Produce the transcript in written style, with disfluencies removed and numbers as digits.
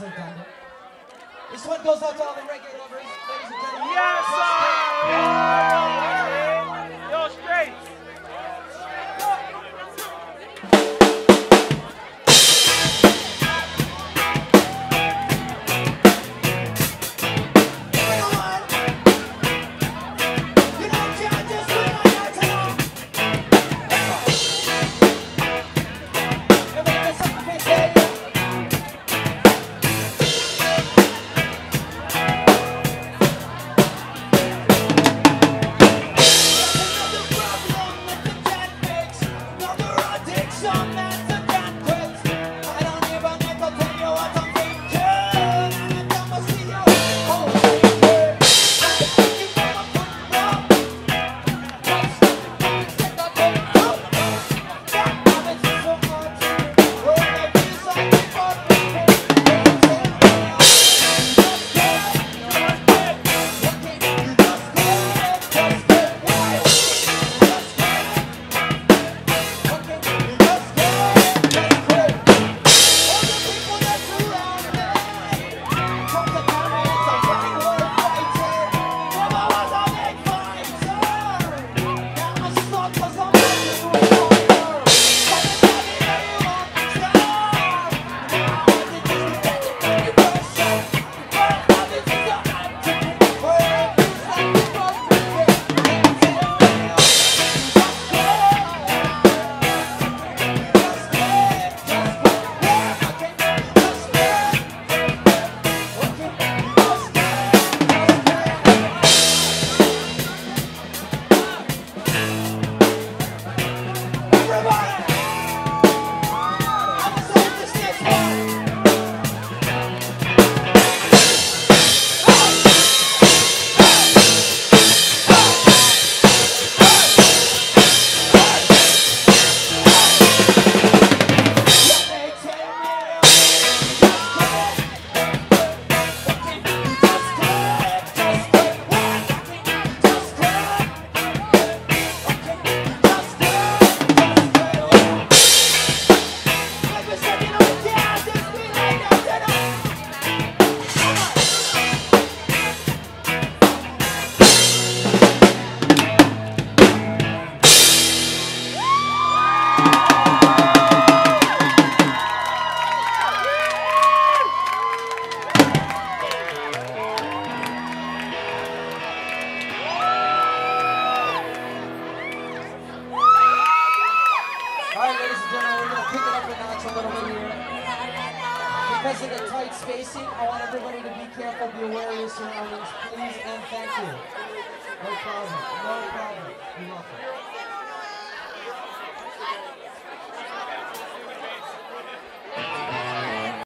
goes to Donda. This one goes out to all the reggae lovers, ladies and gentlemen. Yes, sir! Yo, straight! Because of the tight spacing, I want everybody to be careful, be aware of your surroundings, please and thank you. No problem, no problem. You're welcome.